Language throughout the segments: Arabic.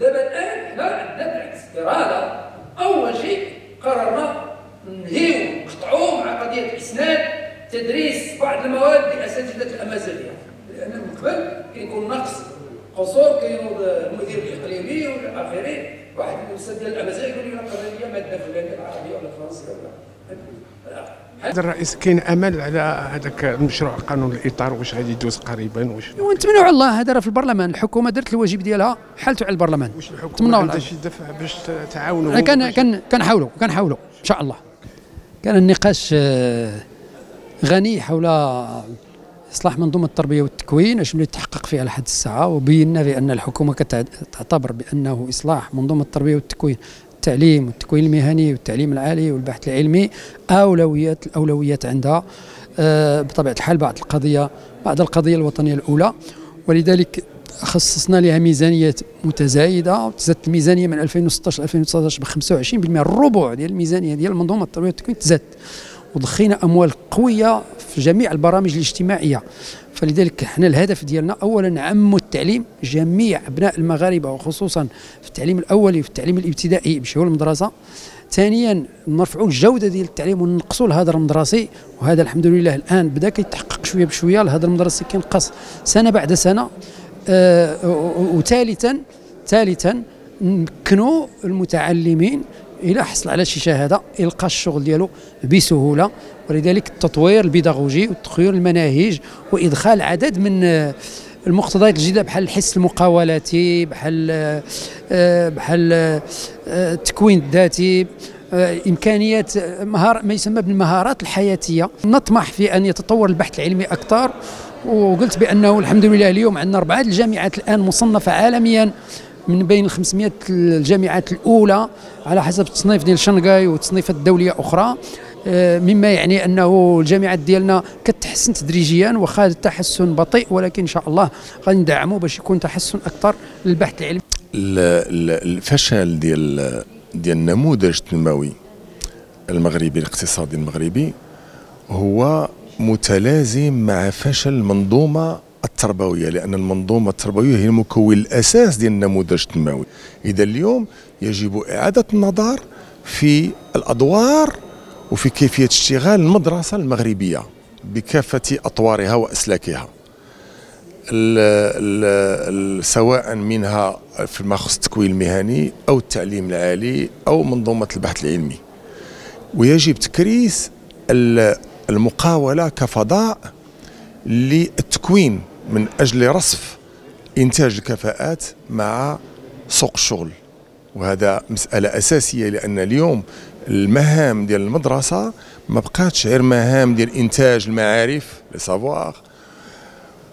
دابا الان حنا عندنا الاسترادة. اول شيء قررنا ننهيو نقطعو مع قضيه اسناد تدريس بعض المواد لاساتذه الامازيغيه، لان من قبل كيكون نقص قصور، كاينو المدير الاقليمي ولا اخره، واحد الاستاذ ديال الامازيغ يقول لي قضيه ماده فلانيه العربيه ولا الفرنسيه ولا. الرئيس كاين امل على هذاك المشروع قانون الاطار واش غادي يدوز قريبا؟ واش نتمنوا على الله، هذا راه في البرلمان، الحكومه درت الواجب ديالها، حالته على البرلمان. واش الحكومه عندها شي دفع باش تعاونوا؟ كنحاولوا ان شاء الله. كان النقاش غني حول اصلاح منظومه التربيه والتكوين، اش اللي تحقق فيه على حد الساعه، وبينا بان الحكومه كتعتبر بانه اصلاح منظومه التربيه والتكوين، التعليم والتكوين المهني والتعليم العالي والبحث العلمي الأولويات عندها. بطبيعة الحال بعد القضية الوطنية الأولى، ولذلك خصصنا لها ميزانية متزايدة، وتزادت الميزانية من 2016 ل 2019 ب 25%، الربع ديال الميزانية ديال المنظومة التربية والتكوين تزادت، وضخينا أموال قوية في جميع البرامج الاجتماعية. فلذلك حنا الهدف ديالنا اولا نعموا التعليم، جميع ابناء المغاربه وخصوصا في التعليم الاولي وفي التعليم الابتدائي يمشيو للمدرسه. ثانيا نرفعوا الجوده ديال التعليم وننقصوا الهدر المدرسي، وهذا الحمد لله الان بدا كيتحقق شويه بشويه، الهدر المدرسي كينقص سنه بعد سنه. وثالثا نمكنوا المتعلمين إلا حصل على شي شهادة يلقى الشغل ديالو بسهولة، ولذلك التطوير البيداغوجي وتطوير المناهج وإدخال عدد من المقتضيات الجديدة بحال الحس المقاولاتي، بحال التكوين الذاتي، إمكانيات ما يسمى بالمهارات الحياتية. نطمح في أن يتطور البحث العلمي أكثر، وقلت بأنه الحمد لله اليوم عندنا 4 الجامعات الآن مصنفة عالميا من بين 500 الجامعات الأولى على حسب التصنيف ديال شنغهاي والتصنيفات الدولية أخرى، مما يعني أنه الجامعات ديالنا كتحسن تدريجيا، وخا التحسن بطيء، ولكن إن شاء الله غادي ندعمو باش يكون تحسن أكثر للبحث العلمي. الفشل ديال النموذج التنموي المغربي الاقتصادي المغربي هو متلازم مع فشل المنظومة التربوية، لأن المنظومة التربوية هي المكون الأساس ديال النموذج التنموي. إذا اليوم يجب إعادة النظر في الأدوار وفي كيفية اشتغال المدرسة المغربية بكافة أطوارها وأسلاكها، سواء منها فيما يخص التكوين المهني أو التعليم العالي أو منظومة البحث العلمي. ويجب تكريس المقاولة كفضاء للتكوين من أجل رصف إنتاج الكفاءات مع سوق الشغل، وهذا مسألة أساسية، لأن اليوم المهام ديال المدرسة ما بقاتش غير مهام ديال إنتاج المعارف لسافواغ،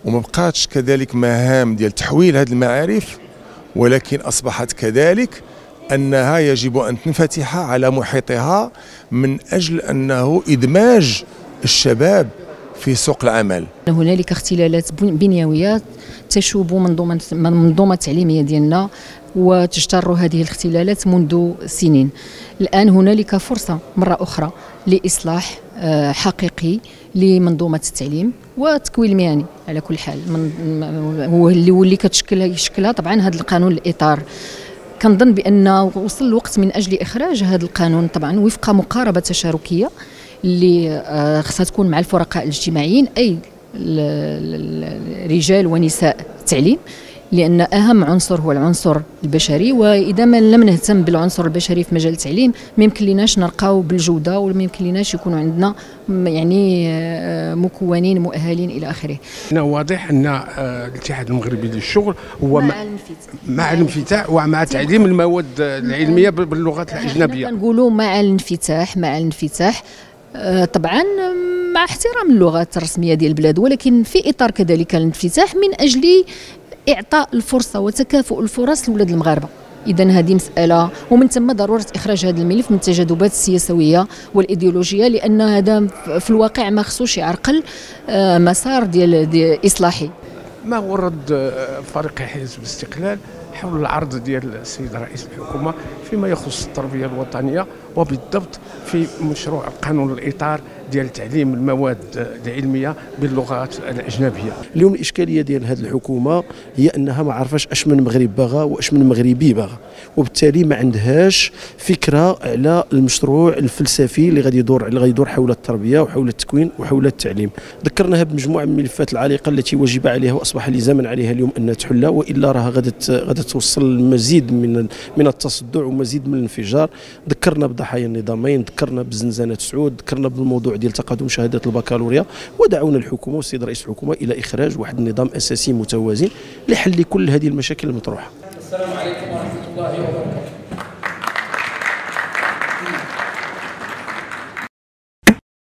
وما بقاتش كذلك مهام ديال تحويل هذه المعارف، ولكن أصبحت كذلك أنها يجب أن تنفتح على محيطها من أجل أنه إدماج الشباب في سوق العمل. هنالك اختلالات بنيوية تشوب منظومة التعليمية ديالنا، وتجتر هذه الاختلالات منذ سنين. الآن هنالك فرصة مرة أخرى لإصلاح حقيقي لمنظومة التعليم والتكوين المهني. على كل حال واللي كتشكلها طبعا هذا القانون الإطار، كنظن بأن وصل الوقت من أجل إخراج هذا القانون طبعا وفق مقاربة تشاركية اللي خصها تكون مع الفرقاء الاجتماعيين، أي رجال ونساء التعليم، لأن أهم عنصر هو العنصر البشري، وإذا ما لم نهتم بالعنصر البشري في مجال التعليم ما يمكن لناش نرقاو بالجودة، وما يمكن لناش يكونوا عندنا يعني مكونين مؤهلين إلى آخره. واضح أن الاتحاد المغربي للشغل هو مع الانفتاح ومع تعليم المواد العلمية باللغات الأجنبية. نقولوا مع الانفتاح طبعا مع احترام اللغات الرسمية ديال البلاد، ولكن في إطار كذلك الانفتاح من أجل إعطاء الفرصة وتكافؤ الفرص لولاد المغاربة. إذا هذه مسألة، ومن ثم ضرورة إخراج هذا الملف من التجاذبات السياسوية والإيديولوجية، لأن هذا في الواقع ما خصوش يعرقل مسار ديال إصلاحي. ما هو رد فريق حزب الاستقلال حول العرض ديال السيد رئيس الحكومة فيما يخص التربية الوطنية، وبالضبط في مشروع قانون الإطار ديال تعليم المواد العلميه باللغات الاجنبيه. اليوم الاشكاليه ديال هذه الحكومه هي انها ما عرفاش اش من مغرب باغا واش من مغربي باغا، وبالتالي ما عندهاش فكره على المشروع الفلسفي اللي غادي يدور حول التربيه وحول التكوين وحول التعليم. ذكرناها بمجموعه من الملفات العالقه التي وجب عليها واصبح لزاما عليها اليوم ان تحل، والا راه غادي توصل لمزيد من التصدع ومزيد من الانفجار. ذكرنا بضحايا النظامين، ذكرنا بزنزانه سعود، ذكرنا بالموضوع ديال تقدم شهادات البكالوريا، ودعونا الحكومه والسيد رئيس الحكومه الى اخراج واحد النظام اساسي متوازن لحل كل هذه المشاكل المطروحه. السلام عليكم.